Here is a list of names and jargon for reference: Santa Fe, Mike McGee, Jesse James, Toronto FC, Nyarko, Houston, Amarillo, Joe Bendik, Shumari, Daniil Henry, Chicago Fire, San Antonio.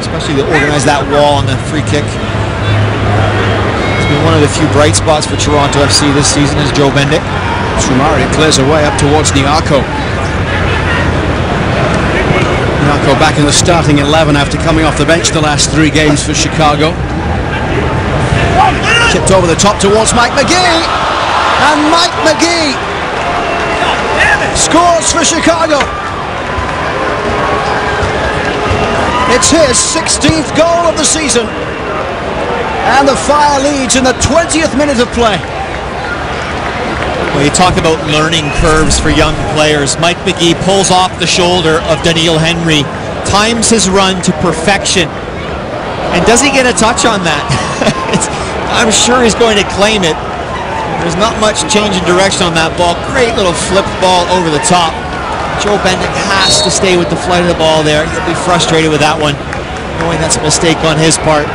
especially to organize that wall on the free kick. It's been one of the few bright spots for Toronto FC this season is Joe Bendik. Shumari clears away up towards Nyarko. Nyarko back in the starting 11 after coming off the bench the last 3 games for Chicago. Tipped over the top towards Mike McGee, and Mike McGee scores for Chicago. It's his 16th goal of the season, and the Fire leads in the 20th minute of play. Well, you talk about learning curves for young players. Mike McGee pulls off the shoulder of Daniil Henry, times his run to perfection, and does he get a touch on that? I'm sure he's going to claim it. There's not much change in direction on that ball. Great little flip ball over the top. Joe Bendik has to stay with the flight of the ball there. He'll be frustrated with that one, knowing that's a mistake on his part.